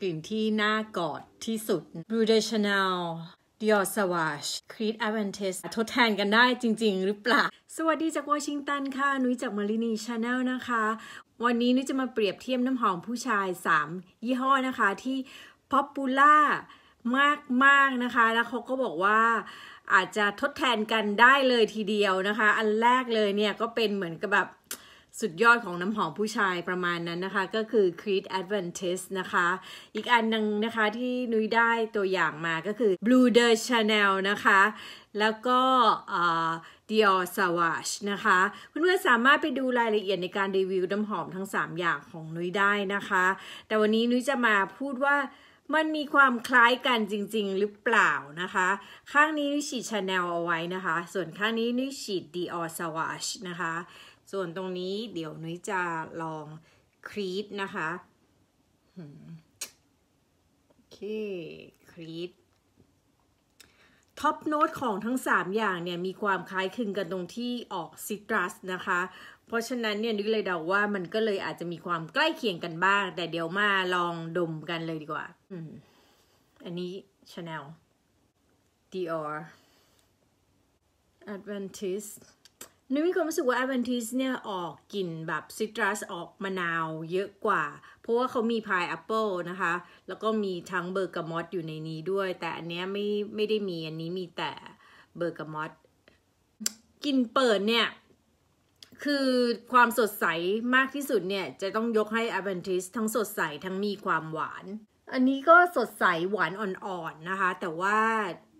กลิ่นที่น่ากอดที่สุด Bleu de Chanel Dior Sauvage Creed Aventus ทดแทนกันได้จริงๆหรือเปล่าสวัสดีจากวอชิงตันค่ะนุ้ยจากมารินี Chanel นะคะวันนี้นุ้ยจะมาเปรียบเทียบน้ำหอมผู้ชาย3ยี่ห้อนะคะที่ป๊อปปูล่ามากๆนะคะแล้วเขาก็บอกว่าอาจจะทดแทนกันได้เลยทีเดียวนะคะอันแรกเลยเนี่ยก็เป็นเหมือนกับแบบสุดยอดของน้ำหอมผู้ชายประมาณนั้นนะคะก็คือ Creed Aventus นะคะอีกอันนึงนะคะที่นุ้ยได้ตัวอย่างมาก็คือ Bleu de Chanel นะคะแล้วก็Dior Sauvage นะคะเพื่อนๆสามารถไปดูรายละเอียดในการรีวิวน้ำหอมทั้ง3อย่างของนุ้ยได้นะคะแต่วันนี้นุ้ยจะมาพูดว่ามันมีความคล้ายกันจริงๆหรือเปล่านะคะข้างนี้นุ้ยฉีด Chanel เอาไว้นะคะส่วนข้างนี้นุ้ยฉีด Dior Sauvage นะคะส่วนตรงนี้เดี๋ยวนุ้ยจะลองครีดนะคะโอเคครีดท็อปโน้ตของทั้ง3อย่างเนี่ยมีความคล้ายคลึงกันตรงที่ออกซิตรัสนะคะเพราะฉะนั้นเนี่ยนุ้ยเลยเดาว่ามันก็เลยอาจจะมีความใกล้เคียงกันบ้างแต่เดี๋ยวมาลองดมกันเลยดีกว่าอันนี้ Chanel Dior Aventusนุ้ยมีความรู้สึกว่า Aventus เนี่ยออกกลิ่นแบบซิตรัสออกมะนาวเยอะกว่าเพราะว่าเขามีพายแอปเปิลนะคะแล้วก็มีทั้งเบอร์กามอตอยู่ในนี้ด้วยแต่อันเนี้ยไม่ได้มีอันนี้มีแต่เบอร์กามอตกลิ่นเปิดเนี่ยคือความสดใสมากที่สุดเนี่ยจะต้องยกให้ Aventus ทั้งสดใสทั้งมีความหวานอันนี้ก็สดใสหวานอ่อนๆนะคะแต่ว่า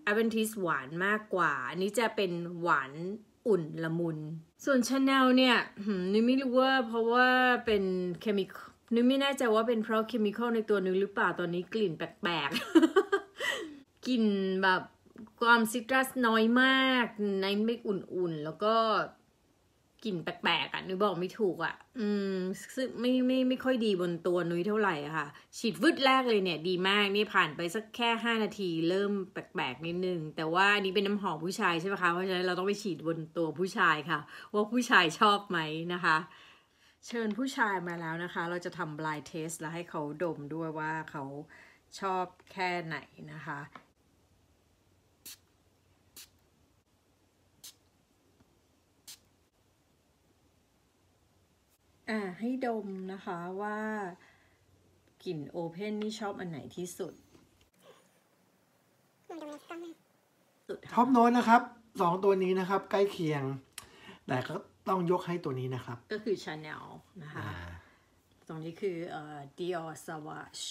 Aventus หวานมากกว่าอันนี้จะเป็นหวานอุ่นละมุนส่วน Chanel เนี่ยนุ้ยไม่รู้ว่าเพราะว่าเป็นเคมีนุ้ยไม่แน่ใจว่าเป็นเพราะเคมีคอลในตัวนุ้ยหรือเปล่าตอนนี้กลิ่นแปลกๆกลิ่นแบบความซิตรัสน้อยมากในไม่อุ่นๆแล้วก็กลิ่นแปลกๆอ่ะนุ้ยบอกไม่ถูกอ่ะซึ่งไม่ค่อยดีบนตัวนุ้ยเท่าไหร่อะค่ะฉีดวึดแรกเลยเนี่ยดีมากนี่ผ่านไปสักแค่5นาทีเริ่มแปลกๆนิดนึงแต่ว่าอันนี้เป็นน้ำหอมผู้ชายใช่ไหมคะเพราะฉะนั้นเราต้องไปฉีดบนตัวผู้ชายค่ะว่าผู้ชายชอบไหมนะคะเชิญผู้ชายมาแล้วนะคะเราจะทำ blind test แล้วให้เขาดมด้วยว่าเขาชอบแค่ไหนนะคะให้ดมนะคะว่ากลิ่นโอเพนนี่ชอบอันไหนที่สุดท็อปโน้ตนะครับ2ตัวนี้นะครับใกล้เคียงแต่ก็ต้องยกให้ตัวนี้นะครับก็คือ Chanel นะคะตรงนี้คือDior Sauvage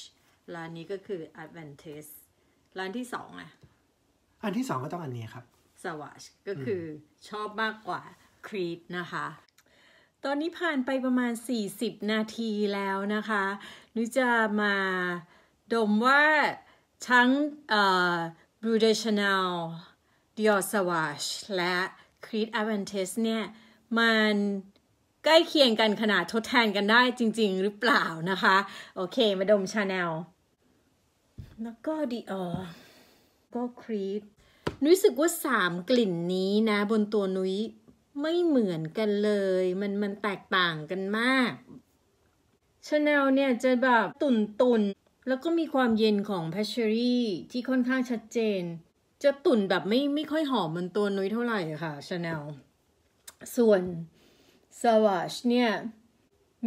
ร้านนี้ก็คือ Aventus ร้านที่2อ่ะอันที่2ก็ต้องอันนี้ครับ Sauvage ก็คือชอบมากกว่า Creed นะคะตอนนี้ผ่านไปประมาณ40นาทีแล้วนะคะนุ้ยจะมาดมว่าทั้งBleu de Chanel Dior Sauvage และ Creed Aventus เนี่ยมันใกล้เคียงกันขนาดทดแทนกันได้จริงๆหรือเปล่านะคะโอเคมาดม Chanel แล้วก็ Dior ก็ Creed นุ้ยรู้สึกว่า3กลิ่นนี้นะบนตัวนุ้ยไม่เหมือนกันเลยมันแตกต่างกันมาก Chanel เนี่ยจะแบบตุ่นๆแล้วก็มีความเย็นของ pastry ที่ค่อนข้างชัดเจนจะตุ่นแบบไม่ค่อยหอมเหมือนตัวนุ้ยเท่าไหร่ค่ะ Chanel ส่วน Sauvage เนี่ย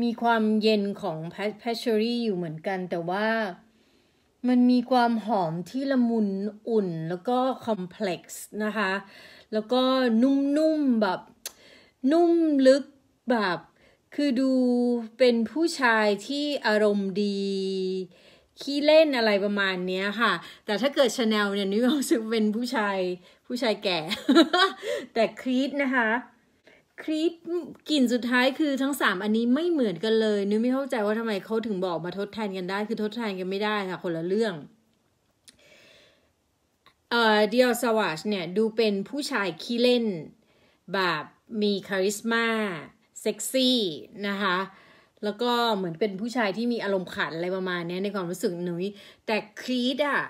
มีความเย็นของ pastry อยู่เหมือนกันแต่ว่ามันมีความหอมที่ละมุนอุ่นแล้วก็คอมเพล็กซ์นะคะแล้วก็นุ่มๆแบบนุ่มลึกแบบคือดูเป็นผู้ชายที่อารมณ์ดีขี้เล่นอะไรประมาณนี้ค่ะแต่ถ้าเกิด Chanel เนี่ยนุ้ยรู้สึกเป็นผู้ชายแก่ แต่CreedนะคะCreed กลิ่นสุดท้ายคือทั้ง3อันนี้ไม่เหมือนกันเลยนุ้ยไม่เข้าใจว่าทำไมเขาถึงบอกมาทดแทนกันได้คือทดแทนกันไม่ได้ค่ะคนละเรื่องDior Sauvage เนี่ยดูเป็นผู้ชายขี้เล่นแบบมีคาริสมาเซ็กซี่นะคะแล้วก็เหมือนเป็นผู้ชายที่มีอารมณ์ขันอะไรประมาณนี้ในความรู้สึกนุ้ยแต่ Creed อ่ะ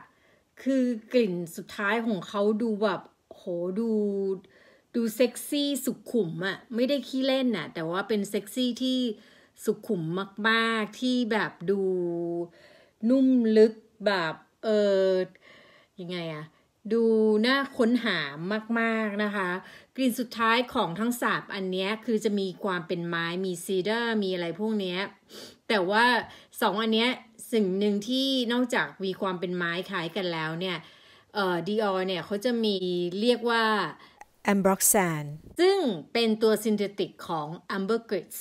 คือกลิ่นสุดท้ายของเขาดูแบบโหดูเซ็กซี่สุขุมอะไม่ได้ขี้เล่นน่ะแต่ว่าเป็นเซ็กซี่ที่สุขุมมากๆที่แบบ นุ่มลึกแบบยังไงอะดูน่าค้นหามากๆนะคะกลิ่นสุดท้ายของทั้งสามอันนี้คือจะมีความเป็นไม้มีซีเดอร์มีอะไรพวกนี้แต่ว่าสองอันนี้สิ่งหนึ่งที่นอกจากมีความเป็นไม้คล้ายกันแล้วเนี่ยDior เนี่ยเขาจะมีเรียกว่า Ambroxan ซึ่งเป็นตัวซินเทติกของ Ambergris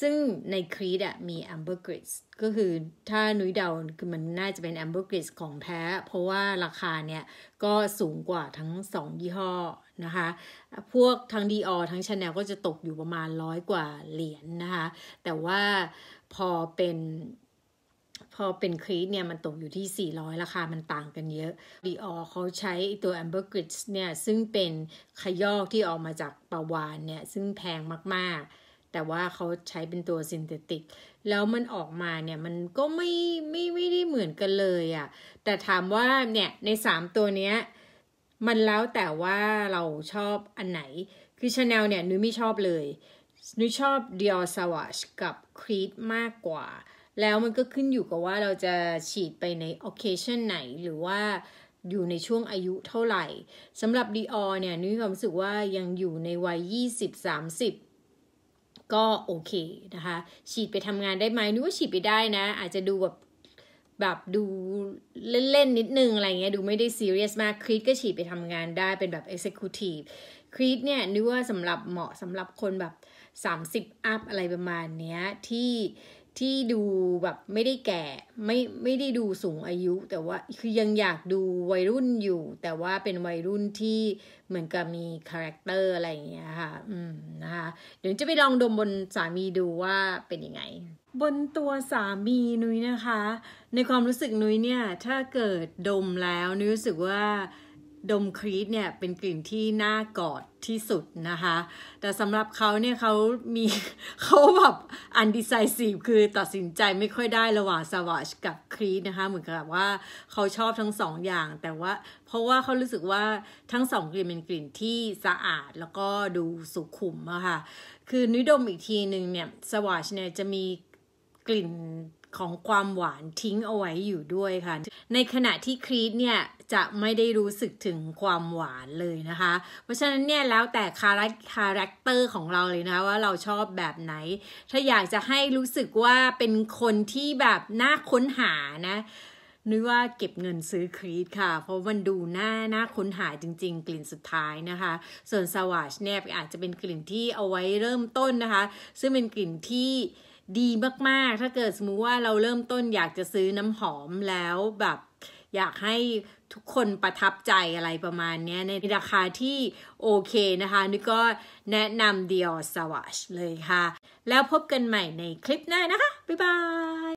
ซึ่งใน Creed อะมี Ambergris ก็คือถ้านุ้ยเดาคือมันน่าจะเป็น Ambergris ของแท้เพราะว่าราคาเนี่ยก็สูงกว่าทั้ง2ยี่ห้อนะคะพวกทั้ง Dior ทั้ง Chanel ก็จะตกอยู่ประมาณ100 กว่าเหรียญ นะคะแต่ว่าพอเป็นครีดเนี่ยมันตกอยู่ที่400ราคามันต่างกันเยอะ Dior เขาใช้ตัว Ambergris เนี่ยซึ่งเป็นขยอกที่ออกมาจากปลาวาฬเนี่ยซึ่งแพงมากๆแต่ว่าเขาใช้เป็นตัวซินเทติกแล้วมันออกมาเนี่ยมันก็ไม่ได้เหมือนกันเลยอ่ะแต่ถามว่าเนี่ยใน3ตัวเนี้ยมันแล้วแต่ว่าเราชอบอันไหนคือ Chanel เนี่ยนุ้ยไม่ชอบเลยนุ้ยชอบ Dior Sauvage กับ Creed มากกว่าแล้วมันก็ขึ้นอยู่กับว่าเราจะฉีดไปใน occasion ไหนหรือว่าอยู่ในช่วงอายุเท่าไหร่สำหรับ Dior เนี่ยนุ้ยความรู้สึกว่ายังอยู่ในวัย 20-30 ก็โอเคนะคะฉีดไปทำงานได้ไหมนุ้ยว่าฉีดไปได้นะอาจจะดูแบบดูเล่นๆนิดนึงอะไรเงี้ยดูไม่ได้ serious มาก Creed ก็ฉีดไปทำงานได้เป็นแบบ executive Creed เนี่ยนุ้ยว่าสำหรับเหมาะสำหรับคนแบบ30 อัพอะไรประมาณเนี้ยที่ดูแบบไม่ได้แก่ไม่ได้ดูสูงอายุแต่ว่าคือยังอยากดูวัยรุ่นอยู่แต่ว่าเป็นวัยรุ่นที่เหมือนกับมีคาแรคเตอร์อะไรอย่างเงี้ยค่ะนะคะเดี๋ยวจะไปลองดมบนสามีดูว่าเป็นยังไงบนตัวสามีนุ้ยนะคะในความรู้สึกนุ้ยเนี่ยถ้าเกิดดมแล้วนุ้ยรู้สึกว่าดมครีดเนี่ยเป็นกลิ่นที่น่ากอดที่สุดนะคะแต่สำหรับเขาเนี่ยเขาแบบindecisiveคือตัดสินใจไม่ค่อยได้ระหว่างซาวาชกับครีดนะคะเหมือนกับว่าเขาชอบทั้งสองอย่างแต่ว่าเพราะว่าเขารู้สึกว่าทั้งสองกลิ่นเป็นกลิ่นที่สะอาดแล้วก็ดูสุขุมอะค่ะคือนุ้ยดมอีกทีหนึ่งเนี่ยซาวาชเนี่ยจะมีกลิ่นของความหวานทิ้งเอาไว้อยู่ด้วยค่ะในขณะที่ครีดเนี่ยจะไม่ได้รู้สึกถึงความหวานเลยนะคะเพราะฉะนั้นเนี่ยแล้วแต่คาแรคเตอร์ของเราเลยนะว่าเราชอบแบบไหนถ้าอยากจะให้รู้สึกว่าเป็นคนที่แบบน่าค้นหานะนึกว่าเก็บเงินซื้อครีดค่ะเพราะมันดูน่าค้นหาจริงๆกลิ่นสุดท้ายนะคะส่วนซาวาชเนี่ยอาจจะเป็นกลิ่นที่เอาไว้เริ่มต้นนะคะซึ่งเป็นกลิ่นที่ดีมากๆถ้าเกิดสมมุติว่าเราเริ่มต้นอยากจะซื้อน้ำหอมแล้วแบบอยากให้ทุกคนประทับใจอะไรประมาณนี้ในราคาที่โอเคนะคะนี่ก็แนะนำ Dior Sauvage เลยค่ะแล้วพบกันใหม่ในคลิปหน้านะคะบ๊ายบาย